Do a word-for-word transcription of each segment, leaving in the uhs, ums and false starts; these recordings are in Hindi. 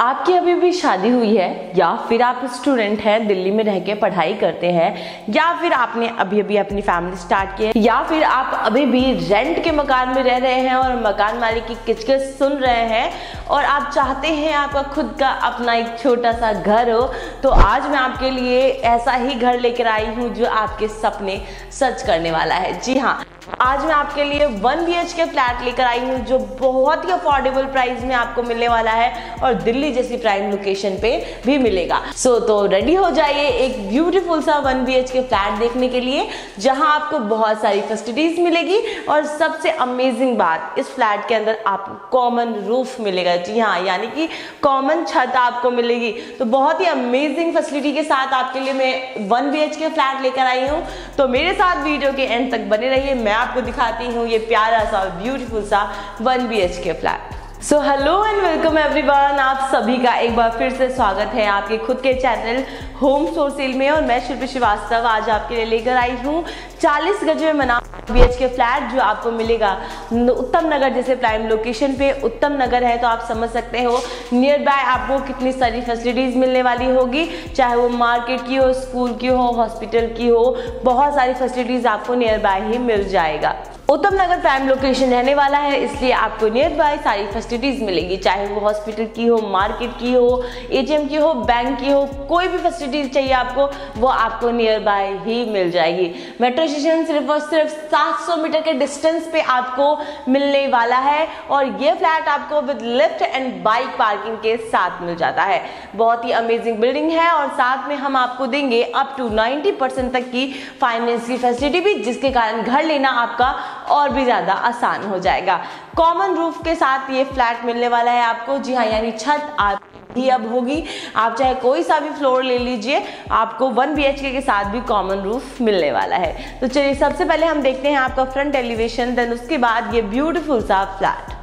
आपकी अभी भी शादी हुई है या फिर आप स्टूडेंट हैं, दिल्ली में रह के पढ़ाई करते हैं, या फिर आपने अभी अभी अपनी फैमिली स्टार्ट की है, या फिर आप अभी भी रेंट के मकान में रह रहे हैं और मकान मालिक की किचकिच सुन रहे हैं और आप चाहते हैं आपका खुद का अपना एक छोटा सा घर हो, तो आज मैं आपके लिए ऐसा ही घर लेकर आई हूँ जो आपके सपने सच करने वाला है। जी हाँ, आज मैं आपके लिए one B H K flat लेकर आई हूँ जो बहुत ही अफोर्डेबल प्राइस में आपको मिलने वाला है और दिल्ली जैसी प्राइम लोकेशन पे भी मिलेगा। सो so, तो रेडी हो जाइए एक ब्यूटीफुल सा one B H K flat देखने के लिए, जहाँ आपको बहुत सारी फैसिलिटीज मिलेगी और सबसे अमेजिंग बात, इस फ्लैट के अंदर आपको कॉमन रूफ मिलेगा। जी हाँ, यानी कि कॉमन छत आपको मिलेगी। तो बहुत ही अमेजिंग फैसिलिटी के साथ आपके लिए मैं one B H K flat लेकर आई हूँ, तो मेरे साथ वीडियो के एंड तक बने रहिए। मैं आपको दिखाती हूँ ये प्यारा सा ब्यूटीफुल सा one B H K flat. So hello and welcome everyone, आप सभी का एक बार फिर से स्वागत है आपके खुद के चैनल होम स्टोर सेल में, और मैं शिल्पी श्रीवास्तव आज आपके लिए लेकर आई हूँ चालीस गज में बना बी एच के फ्लैट जो आपको मिलेगा उत्तम नगर जैसे प्राइम लोकेशन पे। उत्तम नगर है तो आप समझ सकते हो नियर बाय आपको कितनी सारी फैसिलिटीज़ मिलने वाली होगी, चाहे वो मार्केट की हो, स्कूल की हो, हॉस्पिटल की हो, बहुत सारी फैसिलिटीज़ आपको नियर बाय ही मिल जाएगा। उत्तम नगर प्राइम लोकेशन रहने वाला है, इसलिए आपको नियर बाय सारी फैसिलिटीज़ मिलेगी, चाहे वो हॉस्पिटल की हो, मार्केट की हो, एटीएम की हो, बैंक की हो, कोई भी फैसिलिटीज चाहिए आपको वो आपको नियर बाय ही मिल जाएगी। मेट्रो स्टेशन सिर्फ और सिर्फ सात सौ मीटर के डिस्टेंस पे आपको मिलने वाला है, और ये फ्लैट आपको with lift and bike parking के साथ मिल जाता है। बहुत ही अमेजिंग बिल्डिंग है, और साथ में हम आपको देंगे अप टू नाइन्टी परसेंट तक की फाइनेंस की फैसिलिटी भी, जिसके कारण घर लेना आपका और भी ज़्यादा आसान हो जाएगा। कॉमन रूफ के साथ ये फ्लैट मिलने वाला है आपको। जी हाँ, यानी छत आप ही अब होगी, आप चाहे कोई सा भी फ्लोर ले लीजिए, आपको वन बीएचके के साथ भी कॉमन रूफ मिलने वाला है। तो चलिए सबसे पहले हम देखते हैं आपका फ्रंट एलिवेशन, देन उसके बाद ये ब्यूटीफुल सा फ्लैट।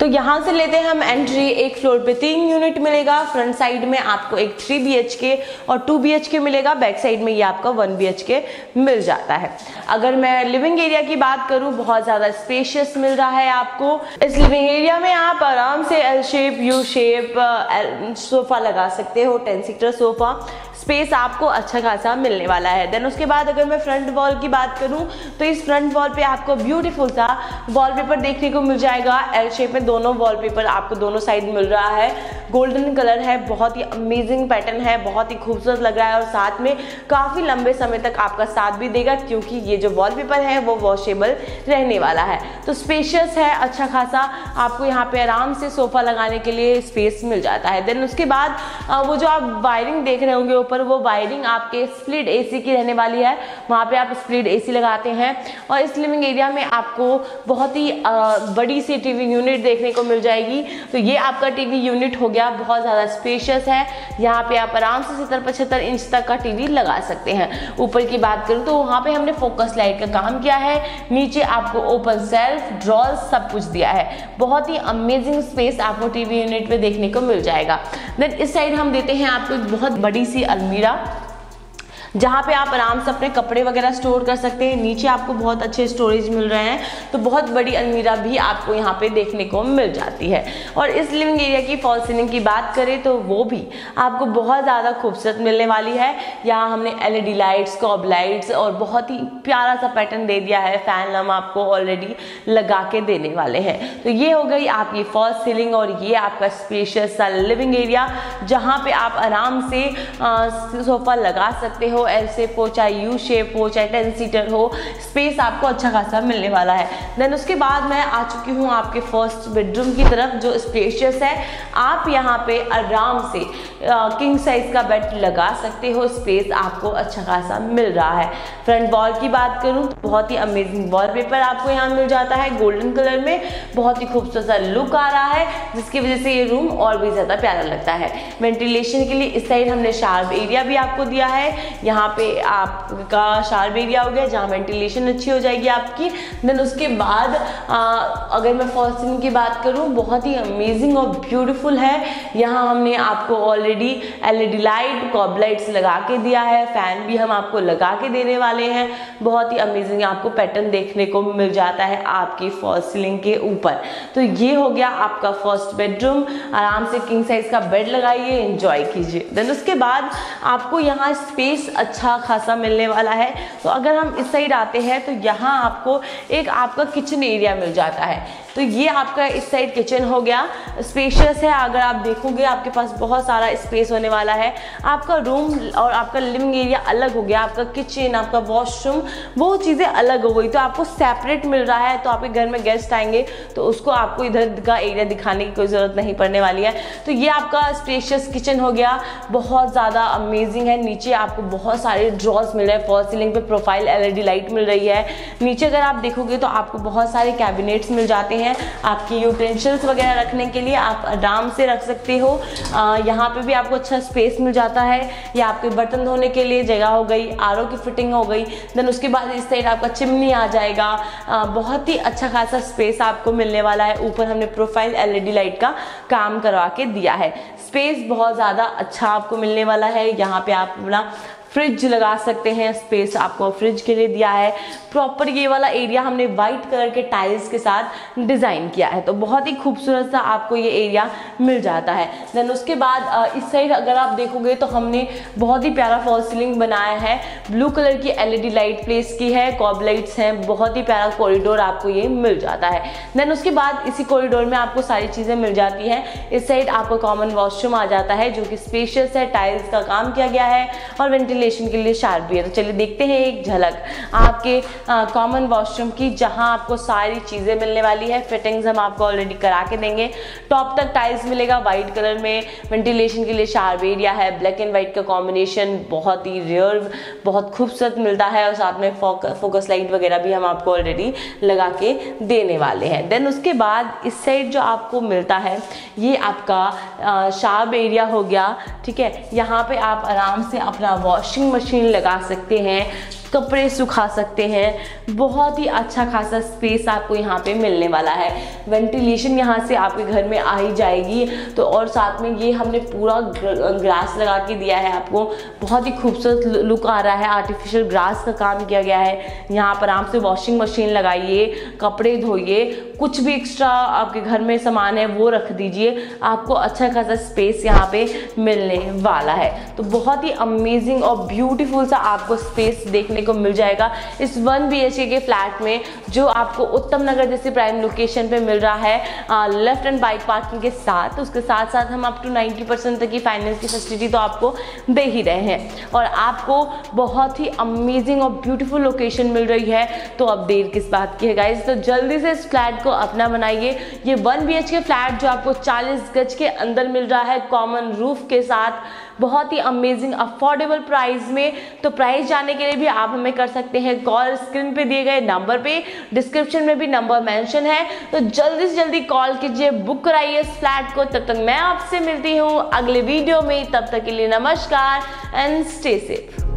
तो यहाँ से लेते हैं हम एंट्री। एक फ्लोर पे तीन यूनिट मिलेगा। फ्रंट साइड में आपको एक थ्री बी एच के और टू बी एच के मिलेगा, बैक साइड में ये आपका वन बी एच के मिल जाता है। अगर मैं लिविंग एरिया की बात करूँ, बहुत ज़्यादा स्पेशियस मिल रहा है आपको। इस लिविंग एरिया में आप आराम से L shape, U shape sofa लगा सकते हो, टेन सीटर सोफ़ा स्पेस आपको अच्छा खासा मिलने वाला है। देन उसके बाद अगर मैं फ्रंट वॉल की बात करूँ तो इस फ्रंट वॉल पे आपको ब्यूटीफुल सा वॉलपेपर देखने को मिल जाएगा। एल शेप में दोनों वॉलपेपर आपको दोनों साइड मिल रहा है, गोल्डन कलर है, बहुत ही अमेजिंग पैटर्न है, बहुत ही खूबसूरत लग रहा है, और साथ में काफ़ी लंबे समय तक आपका साथ भी देगा क्योंकि ये जो वॉलपेपर है वो वॉशेबल रहने वाला है। तो स्पेशियस है अच्छा खासा, आपको यहाँ पे आराम से सोफ़ा लगाने के लिए स्पेस मिल जाता है। देन उसके बाद वो जो आप वायरिंग देख रहे होंगे ऊपर, वो वायरिंग आपके स्प्लिट ए सी की रहने वाली है, वहाँ पर आप स्प्लिट ए सी लगाते हैं। और इस लिविंग एरिया में आपको बहुत ही बड़ी सी टी वी यूनिट देखने को मिल जाएगी। तो ये आपका टी वी यूनिट हो गया, बहुत ज़्यादा स्पेशियस है, यहाँ पे आप आराम से सत्तर पचहत्तर इंच तक का टीवी लगा सकते हैं। ऊपर की बात करूँ तो वहाँ पे हमने फोकस लाइट का काम किया है, नीचे आपको ओपन सेल्फ ड्रॉल्स सब कुछ दिया है, बहुत ही अमेजिंग स्पेस आपको टीवी यूनिट पे देखने को मिल जाएगा। देन इस साइड हम देते हैं आपको एक बहुत बड़ी सी अलमीरा, जहाँ पे आप आराम से अपने कपड़े वगैरह स्टोर कर सकते हैं। नीचे आपको बहुत अच्छे स्टोरेज मिल रहे हैं, तो बहुत बड़ी अलमीरा भी आपको यहाँ पे देखने को मिल जाती है। और इस लिविंग एरिया की फॉल सीलिंग की बात करें तो वो भी आपको बहुत ज़्यादा खूबसूरत मिलने वाली है। यहाँ हमने एलईडी लाइट्स, कॉब लाइट्स और बहुत ही प्यारा सा पैटर्न दे दिया है, फैन हम आपको ऑलरेडी लगा के देने वाले हैं। तो ये हो गई आपकी फॉल सीलिंग, और ये आपका स्पेशियस सा लिविंग एरिया जहाँ पर आप आराम से सोफ़ा लगा सकते हो, हो, एल शेप हो, चाहे यू शेप हो, चाहे टेन सीटर हो, स्पेस आपको अच्छा खासा मिलने वाला है। देन उसके बाद मैं आ चुकी हूँ आपके फर्स्ट बेडरूम की तरफ जो स्पेशियस है। आप यहाँ पे आराम से किंग साइज का बेड लगा सकते हो, स्पेस आपको अच्छा खासा मिल रहा है। फ्रंट वॉल की बात करूँ तो बहुत ही अमेजिंग वॉलपेपर आपको यहाँ मिल जाता है गोल्डन कलर में, बहुत ही खूबसूरत सा लुक आ रहा है जिसकी वजह से ये रूम और भी ज़्यादा प्यारा लगता है। वेंटिलेशन के लिए इस साइड हमने शार्प एरिया भी आपको दिया है, यहाँ पे आपका शार्प एरिया हो गया जहाँ वेंटिलेशन अच्छी हो जाएगी आपकी। देन उसके बाद आ, अगर मैं फर्स्ट रूम की बात करूँ, बहुत ही अमेजिंग और ब्यूटीफुल है। यहाँ हमने आपको already LED light, cob lights लगा के दिया है, फैन भी हम आपको लगा के देने वाले हैं। बहुत ही अमेजिंग आपको पैटर्न देखने को मिल जाता है आपकी फर्स्ट सीलिंग के ऊपर। तो ये हो गया आपका फर्स्ट बेडरूम। आराम से किंग साइज का बेड लगाइए, एंजॉय कीजिए। देन उसके बाद आपको यहाँ स्पेस अच्छा खासा मिलने वाला है। तो अगर हम इस साइड आते हैं तो यहाँ आपको एक आपका किचन एरिया मिल जाता है। तो ये आपका इस साइड किचन हो गया, स्पेशियस है। अगर आप देखोगे आपके पास बहुत सारा स्पेस होने वाला है। आपका रूम और आपका लिविंग एरिया अलग हो गया, आपका किचन, आपका वॉशरूम, वो चीज़ें अलग हो गई, तो आपको सेपरेट मिल रहा है। तो आपके घर में गेस्ट आएंगे तो उसको आपको इधर का एरिया दिखाने की कोई ज़रूरत नहीं पड़ने वाली है। तो ये आपका स्पेशियस किचन हो गया, बहुत ज़्यादा अमेजिंग है। नीचे आपको बहुत सारे ड्रॉर्स मिल रहे हैं, फॉल्स सीलिंग पे प्रोफाइल एलईडी लाइट मिल रही है। नीचे अगर आप देखोगे तो आपको बहुत सारे कैबिनेट्स मिल जाते हैं आपके यूटेंसिल्स वगैरह रखने के लिए, आप आराम से रख सकते हो। यहाँ पे भी आपको अच्छा स्पेस मिल जाता है, या आपके बर्तन धोने के लिए जगह हो गई, आर ओ की फिटिंग हो गई। देन उसके बाद इस साइड आपका चिमनी आ जाएगा। आ, बहुत ही अच्छा खासा स्पेस आपको मिलने वाला है। ऊपर हमने प्रोफाइल एलईडी लाइट का काम करवा के दिया है, स्पेस बहुत ज़्यादा अच्छा आपको मिलने वाला है। यहाँ पे आप अपना फ्रिज लगा सकते हैं, स्पेस आपको फ्रिज के लिए दिया है। प्रॉपर ये वाला एरिया हमने वाइट कलर के टाइल्स के साथ डिज़ाइन किया है, तो बहुत ही खूबसूरत सा आपको ये एरिया मिल जाता है। देन उसके बाद इस साइड अगर आप देखोगे तो हमने बहुत ही प्यारा फॉल्स सीलिंग बनाया है, ब्लू कलर की एलईडी लाइट प्लेस की है, कॉब लाइट्स हैं, बहुत ही प्यारा कॉरिडोर आपको ये मिल जाता है। देन उसके बाद इसी कॉरिडोर में आपको सारी चीज़ें मिल जाती हैं। इस साइड आपको कॉमन वॉशरूम आ जाता है जो कि स्पेशियस है, टाइल्स का काम किया गया है और वेंटिलेशन के लिए शार्प भी है। तो चलिए देखते हैं एक झलक आपके कॉमन वॉशरूम की, जहां आपको सारी चीज़ें मिलने वाली है। फिटिंग्स हम आपको ऑलरेडी करा के देंगे। टॉप तक टाइल्स मिलेगा वाइट कलर में, वेंटिलेशन के लिए शार्प एरिया है। ब्लैक एंड वाइट का कॉम्बिनेशन बहुत ही रेयर, बहुत खूबसूरत मिलता है, और साथ में फोकस लाइट वगैरह भी हम आपको ऑलरेडी लगा के देने वाले हैं। देन उसके बाद इस साइड जो आपको मिलता है ये आपका शार्प एरिया हो गया, ठीक है। यहाँ पर आप आराम से अपना वॉशिंग मशीन लगा सकते हैं, कपड़े सुखा सकते हैं। बहुत ही अच्छा खासा स्पेस आपको यहाँ पे मिलने वाला है। वेंटिलेशन यहाँ से आपके घर में आ ही जाएगी, तो और साथ में ये हमने पूरा ग्रास लगा के दिया है आपको, बहुत ही खूबसूरत लुक आ रहा है। आर्टिफिशियल ग्रास का काम किया गया है। यहाँ पर आराम से वॉशिंग मशीन लगाइए, कपड़े धोइए, कुछ भी एक्स्ट्रा आपके घर में सामान है वो रख दीजिए, आपको अच्छा खासा स्पेस यहाँ पर मिलने वाला है। तो बहुत ही अमेजिंग और ब्यूटीफुल सा आपको स्पेस देखने को मिल जाएगा इस वन बी एच के, के फ्लैट में, जो आपको उत्तम नगर जैसे प्राइम लोकेशन पे मिल रहा है, लेफ्ट एंड राइट पार्किंग के साथ। उसके साथ साथ हम अप टू नब्बे परसेंट तक की फाइनेंस की फैसिलिटी तो आपको दे ही रहे हैं, और आपको बहुत ही अमेजिंग और ब्यूटीफुल लोकेशन मिल रही है। तो अब देर किस बात की है गाइज, तो जल्दी से इस फ्लैट को अपना बनाइए। ये one B H K flat जो आपको चालीस गज के अंदर मिल रहा है, कॉमन रूफ के साथ, बहुत ही अमेजिंग अफोर्डेबल प्राइस में। तो प्राइस जानने के लिए भी आप हमें कर सकते हैं कॉल, स्क्रीन पे दिए गए नंबर पे, डिस्क्रिप्शन में भी नंबर मेंशन है। तो जल्दी से जल्दी कॉल कीजिए, बुक कराइए इस फ्लैट को। तब तक मैं आपसे मिलती हूँ अगले वीडियो में, तब तक के लिए नमस्कार एंड स्टे सेफ।